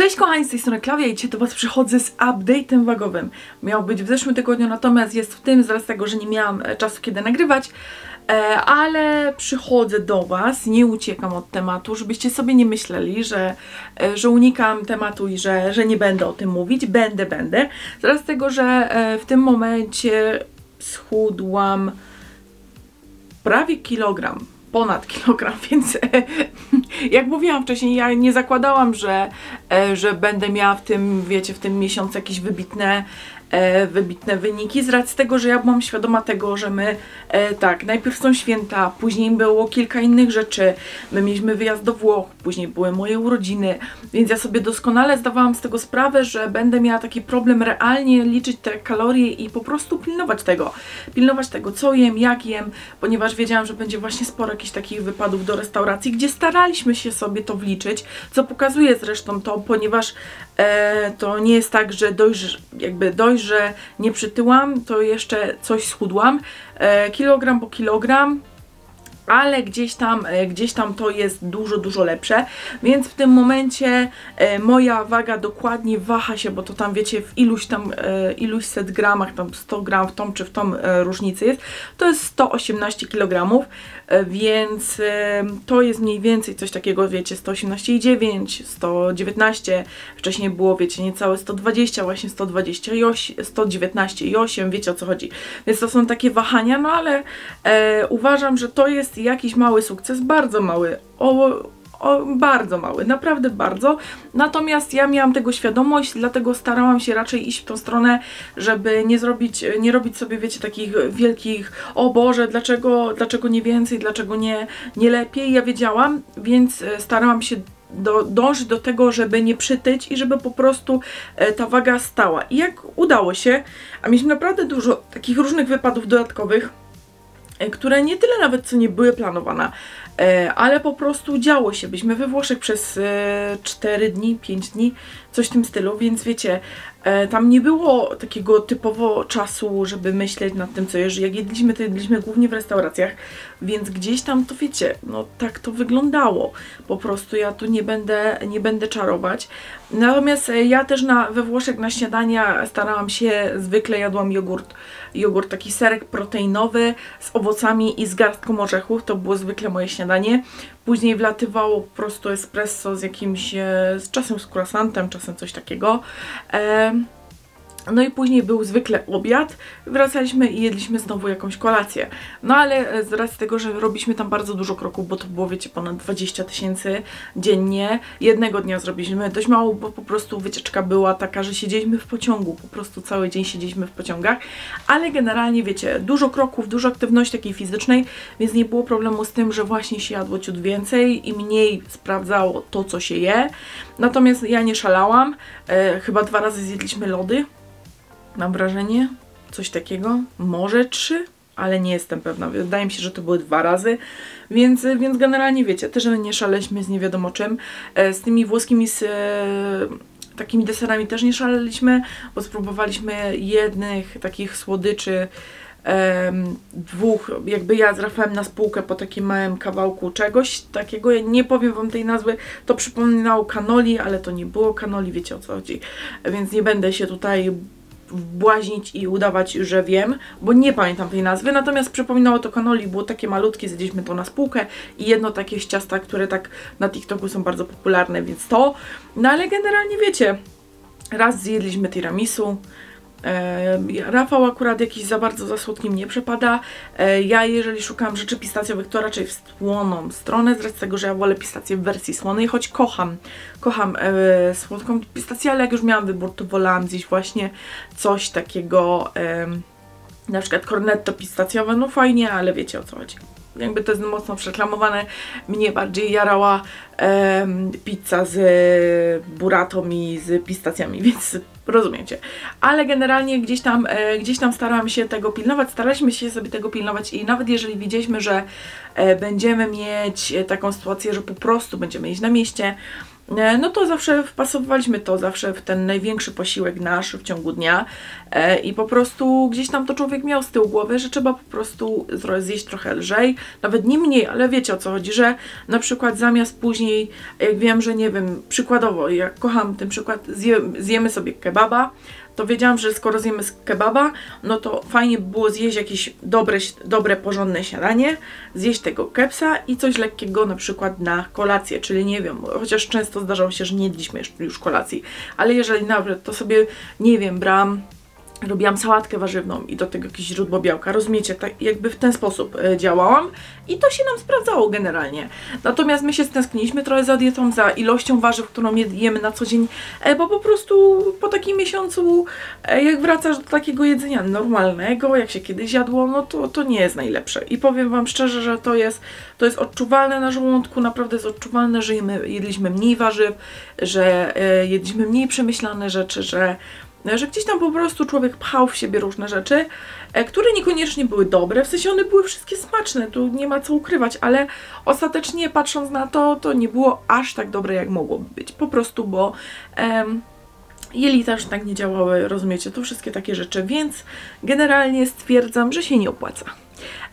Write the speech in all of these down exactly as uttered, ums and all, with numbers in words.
Cześć kochani, z tej strony Klaudia i dzisiaj do Was przychodzę z update'em wagowym. Miał być w zeszłym tygodniu, natomiast jest w tym, zaraz tego, że nie miałam czasu kiedy nagrywać, ale przychodzę do Was, nie uciekam od tematu, żebyście sobie nie myśleli, że, że unikam tematu i że, że nie będę o tym mówić. Będę, będę. Zaraz tego, że w tym momencie schudłam prawie kilogram. Ponad kilogram, więc jak mówiłam wcześniej, ja nie zakładałam, że, że będę miała w tym, wiecie, w tym miesiącu jakieś wybitne, wybitne wyniki, z racji tego, że ja byłam świadoma tego, że my tak, najpierw są święta, później było kilka innych rzeczy, my mieliśmy wyjazd do Włoch, później były moje urodziny, więc ja sobie doskonale zdawałam z tego sprawę, że będę miała taki problem realnie liczyć te kalorie i po prostu pilnować tego, pilnować tego, co jem, jak jem, ponieważ wiedziałam, że będzie właśnie sporo jakichś takich wypadów do restauracji, gdzie staraliśmy się sobie to wliczyć, co pokazuje zresztą to, ponieważ e, to nie jest tak, że dojrz, jakby dojrz, że nie przytyłam, to jeszcze coś schudłam, e, kilogram po kilogram, ale gdzieś tam, e, gdzieś tam to jest dużo, dużo lepsze, więc w tym momencie e, moja waga dokładnie waha się, bo to tam wiecie w iluś tam, e, iluś set gramach, tam sto gram w tą czy w tą e, różnicy jest, to jest sto osiemnaście kilogramów, e, więc e, to jest mniej więcej coś takiego, wiecie, sto osiemnaście i dziewięć, sto dziewiętnaście, wcześniej było, wiecie, niecałe sto dwadzieścia, właśnie sto dziewiętnaście i osiem, wiecie o co chodzi, więc to są takie wahania, no ale e, uważam, że to jest jakiś mały sukces, bardzo mały, o, o, bardzo mały, naprawdę bardzo, natomiast ja miałam tego świadomość, dlatego starałam się raczej iść w tą stronę, żeby nie zrobić, nie robić sobie, wiecie, takich wielkich, o Boże, dlaczego, dlaczego nie więcej, dlaczego nie, nie lepiej, ja wiedziałam, więc starałam się Do, dążyć do tego, żeby nie przytyć i żeby po prostu e, ta waga stała. I jak udało się, a mieliśmy naprawdę dużo takich różnych wypadów dodatkowych, e, które nie tyle nawet co nie były planowane, e, ale po prostu działo się. Byliśmy we Włoszech przez e, cztery dni, pięć dni, coś w tym stylu, więc wiecie, e, tam nie było takiego typowo czasu, żeby myśleć nad tym, co jeżdżę. Jak jedliśmy, to jedliśmy głównie w restauracjach, więc gdzieś tam to wiecie, no tak to wyglądało. Po prostu ja tu nie będę, nie będę czarować. Natomiast e, ja też na, we Włoszech na śniadania starałam się, zwykle jadłam jogurt, jogurt taki serek proteinowy z owocami i z garstką orzechów, to było zwykle moje śniadanie. Później wlatywało po prostu espresso z jakimś, e, z czasem z croissantem, czasem coś takiego. E, no i później był zwykle obiad, wracaliśmy i jedliśmy znowu jakąś kolację. No ale z racji tego, że robiliśmy tam bardzo dużo kroków, bo to było, wiecie, ponad dwadzieścia tysięcy dziennie, jednego dnia zrobiliśmy dość mało, bo po prostu wycieczka była taka, że siedzieliśmy w pociągu, po prostu cały dzień siedzieliśmy w pociągach, ale generalnie, wiecie, dużo kroków, dużo aktywności takiej fizycznej, więc nie było problemu z tym, że właśnie się jadło ciut więcej i mniej sprawdzało to, co się je. Natomiast ja nie szalałam, e, chyba dwa razy zjedliśmy lody, mam wrażenie, coś takiego, może trzy, ale nie jestem pewna, wydaje mi się, że to były dwa razy, więc, więc generalnie wiecie, też nie szaleśmy z nie wiadomo czym, z tymi włoskimi z, takimi deserami też nie szaleliśmy, bo spróbowaliśmy jednych takich słodyczy, Um, dwóch, jakby ja z Rafałem na spółkę po takim małym kawałku czegoś takiego, ja nie powiem wam tej nazwy, to przypominało kanoli, ale to nie było kanoli, wiecie o co chodzi, więc nie będę się tutaj błaźnić i udawać, że wiem, bo nie pamiętam tej nazwy, natomiast przypominało to kanoli, było takie malutkie, zjedliśmy to na spółkę i jedno takie z ciasta, które tak na TikToku są bardzo popularne, więc to, no ale generalnie wiecie, raz zjedliśmy tiramisu. E, Rafał akurat jakiś za bardzo za słodkim nie przepada. E, ja jeżeli szukam rzeczy pistacjowych, to raczej w słoną stronę, z racji tego, że ja wolę pistację w wersji słonej, choć kocham, kocham e, słodką pistację, ale jak już miałam wybór, to wolałam zjeść właśnie coś takiego, e, na przykład cornetto pistacjowe, no fajnie, ale wiecie o co chodzi. Jakby to jest mocno przeklamowane, mnie bardziej jarała e, pizza z burratą i z pistacjami, więc rozumiecie. Ale generalnie gdzieś tam, e, gdzieś tam starałam się tego pilnować, staraliśmy się sobie tego pilnować i nawet jeżeli widzieliśmy, że e, będziemy mieć taką sytuację, że po prostu będziemy jeść na mieście, no to zawsze wpasowywaliśmy to zawsze w ten największy posiłek nasz w ciągu dnia i po prostu gdzieś tam to człowiek miał z tyłu głowy, że trzeba po prostu zjeść trochę lżej, nawet nie mniej, ale wiecie o co chodzi, że na przykład zamiast później, jak wiem, że nie wiem, przykładowo, jak kocham ten przykład, zje, zjemy sobie kebaba, to wiedziałam, że skoro zjemy kebaba, no to fajnie by było zjeść jakieś dobre, dobre, porządne śniadanie, zjeść tego kebsa i coś lekkiego na przykład na kolację, czyli nie wiem, chociaż często zdarzało się, że nie jedliśmy już kolacji, ale jeżeli nawet to sobie, nie wiem, brałam, robiłam sałatkę warzywną i do tego jakieś źródło białka, rozumiecie, tak jakby w ten sposób działałam i to się nam sprawdzało generalnie. Natomiast my się stęskniliśmy trochę za dietą, za ilością warzyw, którą jemy na co dzień, bo po prostu po takim miesiącu, jak wracasz do takiego jedzenia normalnego, jak się kiedyś jadło, no to, to nie jest najlepsze. I powiem wam szczerze, że to jest, to jest odczuwalne na żołądku, naprawdę jest odczuwalne, że jemy, jedliśmy mniej warzyw, że jedliśmy mniej przemyślane rzeczy, że że gdzieś tam po prostu człowiek pchał w siebie różne rzeczy, które niekoniecznie były dobre, w sensie one były wszystkie smaczne, tu nie ma co ukrywać, ale ostatecznie patrząc na to, to nie było aż tak dobre jak mogłoby być, po prostu, bo em, jelita już tak nie działały, rozumiecie, to wszystkie takie rzeczy, więc generalnie stwierdzam, że się nie opłaca,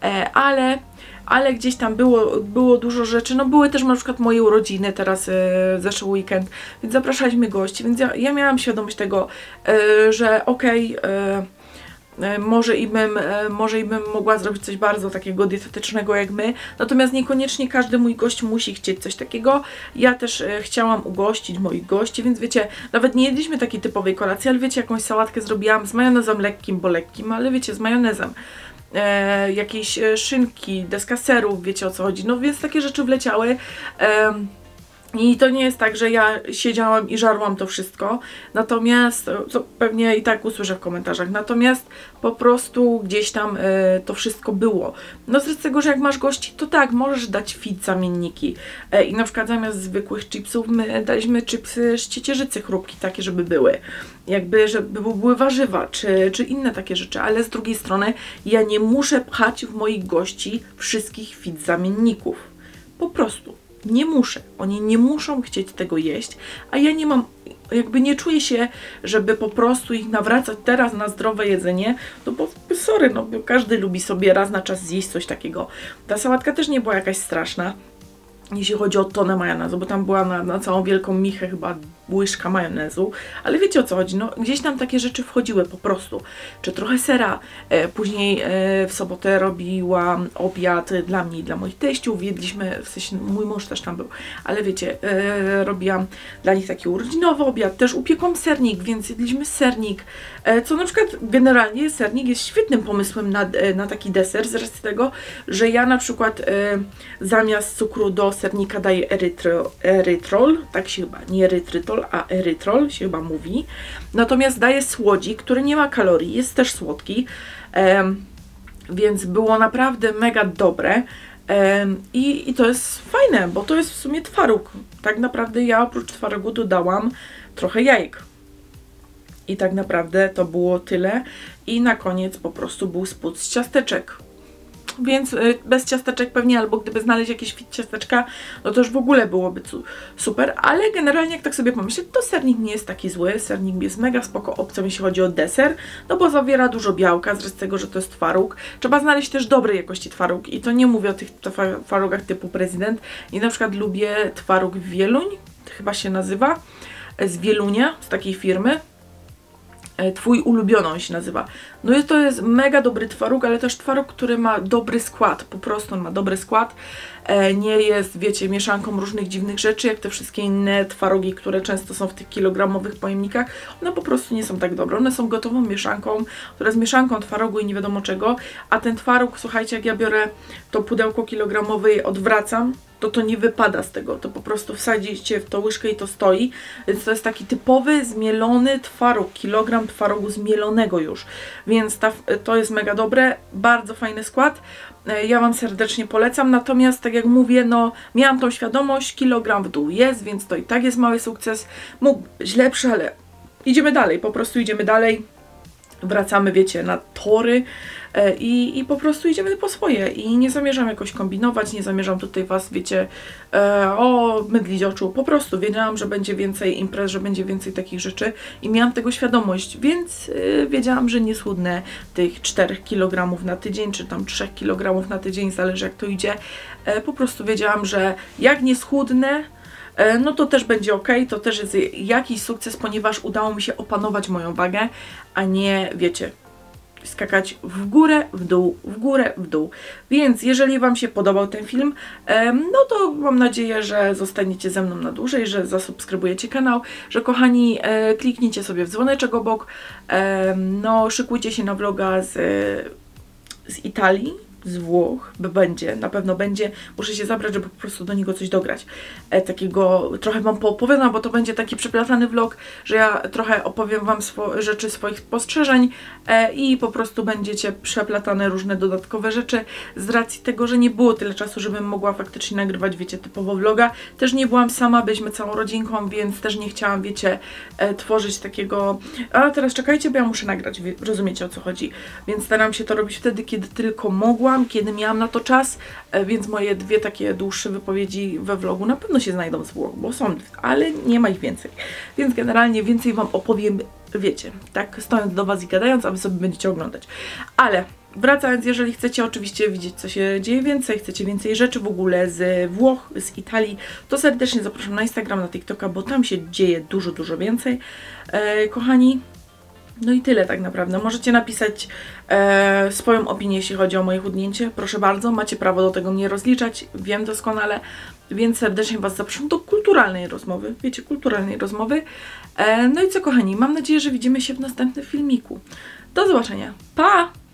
e, ale... ale gdzieś tam było, było dużo rzeczy, no były też na przykład moje urodziny teraz, yy, zeszły weekend, więc zapraszaliśmy gości, więc ja, ja miałam świadomość tego, yy, że okej, okay, yy, Może i, bym, może i bym mogła zrobić coś bardzo takiego dietetycznego jak my, natomiast niekoniecznie każdy mój gość musi chcieć coś takiego. Ja też chciałam ugościć moich gości, więc wiecie, nawet nie jedliśmy takiej typowej kolacji, ale wiecie, jakąś sałatkę zrobiłam z majonezem lekkim, bo lekkim, ale wiecie, z majonezem. E, jakieś szynki, deska serów, wiecie o co chodzi, no więc takie rzeczy wleciały. E, I to nie jest tak, że ja siedziałam i żarłam to wszystko, natomiast, co pewnie i tak usłyszę w komentarzach, natomiast po prostu gdzieś tam e, to wszystko było. No z tego, że jak masz gości, to tak, możesz dać fit zamienniki. E, I na przykład zamiast zwykłych chipsów my daliśmy chipsy z ciecierzycy chrupki, takie żeby były. Jakby, żeby były warzywa, czy, czy inne takie rzeczy, ale z drugiej strony ja nie muszę pchać w moich gości wszystkich fit zamienników. Po prostu. Nie muszę, oni nie muszą chcieć tego jeść, a ja nie mam, jakby nie czuję się, żeby po prostu ich nawracać teraz na zdrowe jedzenie, no bo sorry, no bo każdy lubi sobie raz na czas zjeść coś takiego. Ta sałatka też nie była jakaś straszna, jeśli chodzi o tonę majonezu, bo tam była na, na całą wielką michę chyba łyżka majonezu, ale wiecie o co chodzi, no gdzieś tam takie rzeczy wchodziły po prostu, czy trochę sera, e, później e, w sobotę robiłam obiad dla mnie i dla moich teściów, jedliśmy, w sensie mój mąż też tam był, ale wiecie, e, robiłam dla nich taki urodzinowy obiad, też upiekłam sernik, więc jedliśmy sernik, e, co na przykład generalnie sernik jest świetnym pomysłem na, e, na taki deser, z racji tego, że ja na przykład e, zamiast cukru do sernika daję erytro, erytrol, tak się chyba, nie erytrytol, a erytrol się chyba mówi, natomiast daje słodzik, który nie ma kalorii, jest też słodki, um, więc było naprawdę mega dobre um, i, i to jest fajne, bo to jest w sumie twaróg, tak naprawdę ja oprócz twarogu dodałam trochę jajek i tak naprawdę to było tyle i na koniec po prostu był spód z ciasteczek. Więc bez ciasteczek pewnie, albo gdyby znaleźć jakieś fit ciasteczka, no to już w ogóle byłoby super, ale generalnie jak tak sobie pomyślę, to sernik nie jest taki zły, sernik jest mega spoko opcją, jeśli chodzi o deser, no bo zawiera dużo białka, z racji tego, że to jest twaróg. Trzeba znaleźć też dobrej jakości twaróg i to nie mówię o tych twarogach typu prezydent. Ja na przykład lubię twaróg Wieluń, chyba się nazywa, z Wielunia, z takiej firmy. Twój ulubiony on się nazywa. No i to jest mega dobry twaróg, ale też twaróg, który ma dobry skład, po prostu on ma dobry skład, nie jest, wiecie, mieszanką różnych dziwnych rzeczy, jak te wszystkie inne twarogi, które często są w tych kilogramowych pojemnikach, one po prostu nie są tak dobre, one są gotową mieszanką, która jest mieszanką twarogu i nie wiadomo czego, a ten twaróg, słuchajcie, jak ja biorę to pudełko kilogramowe i odwracam, to to nie wypada z tego, to po prostu wsadzicie w tą łyżkę i to stoi, więc to jest taki typowy, zmielony twaróg, kilogram twarogu zmielonego już, więc ta, to jest mega dobre, bardzo fajny skład, ja wam serdecznie polecam, natomiast tak jak mówię, no miałam tą świadomość, kilogram w dół jest, więc to i tak jest mały sukces, mógł być lepszy, ale idziemy dalej, po prostu idziemy dalej. wracamy, wiecie, na tory i, i po prostu idziemy po swoje i nie zamierzam jakoś kombinować, nie zamierzam tutaj was, wiecie, e, o mydlić oczu, po prostu wiedziałam, że będzie więcej imprez, że będzie więcej takich rzeczy i miałam tego świadomość, więc e, wiedziałam, że nie schudnę tych czterech kilogramów na tydzień, czy tam trzech kilogramów na tydzień, zależy jak to idzie, e, po prostu wiedziałam, że jak nie schudnę, no to też będzie ok, to też jest jakiś sukces, ponieważ udało mi się opanować moją wagę, a nie, wiecie, skakać w górę, w dół, w górę, w dół. Więc jeżeli wam się podobał ten film, no to mam nadzieję, że zostaniecie ze mną na dłużej, że zasubskrybujecie kanał, że kochani, kliknijcie sobie w dzwoneczek obok, no szykujcie się na vloga z, z Italii, z Włoch, bo będzie, na pewno będzie, muszę się zabrać, żeby po prostu do niego coś dograć, e, takiego, trochę wam poopowiadam, bo to będzie taki przeplatany vlog, że ja trochę opowiem wam swo rzeczy swoich spostrzeżeń e, i po prostu będziecie przeplatane różne dodatkowe rzeczy, z racji tego, że nie było tyle czasu, żebym mogła faktycznie nagrywać, wiecie, typowo vloga, też nie byłam sama, byliśmy całą rodzinką, więc też nie chciałam, wiecie, e, tworzyć takiego, a teraz czekajcie, bo ja muszę nagrać, wie, rozumiecie o co chodzi, więc staram się to robić wtedy, kiedy tylko mogłam, kiedy miałam na to czas, więc moje dwie takie dłuższe wypowiedzi we vlogu na pewno się znajdą z vlogu, bo są, ale nie ma ich więcej. Więc generalnie więcej wam opowiem, wiecie, tak stojąc do was i gadając, a wy sobie będziecie oglądać. Ale wracając, jeżeli chcecie oczywiście widzieć, co się dzieje więcej, chcecie więcej rzeczy w ogóle z Włoch, z Italii, to serdecznie zapraszam na Instagram, na TikToka, bo tam się dzieje dużo, dużo więcej. E, kochani, no i tyle tak naprawdę. Możecie napisać e, swoją opinię, jeśli chodzi o moje chudnięcie. Proszę bardzo, macie prawo do tego mnie rozliczać, wiem doskonale, więc serdecznie was zapraszam do kulturalnej rozmowy. Wiecie, kulturalnej rozmowy. E, no i co kochani, mam nadzieję, że widzimy się w następnym filmiku. Do zobaczenia, pa!